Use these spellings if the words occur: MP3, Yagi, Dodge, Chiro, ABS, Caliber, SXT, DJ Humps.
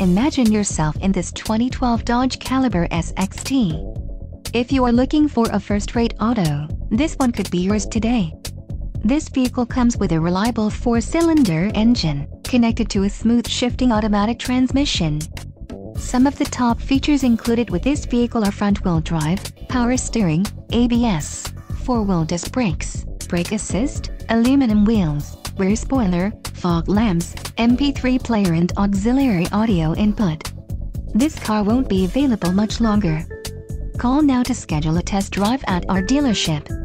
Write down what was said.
Imagine yourself in this 2012 Dodge Caliber SXT. If you are looking for a first-rate auto, this one could be yours today. This vehicle comes with a reliable 4-cylinder engine, connected to a smooth shifting automatic transmission. Some of the top features included with this vehicle are front-wheel drive, power steering, ABS, 4-wheel disc brakes, brake assist, aluminum wheels, rear spoiler, fog lamps, MP3 player and auxiliary audio input. This car won't be available much longer. Call now to schedule a test drive at our dealership.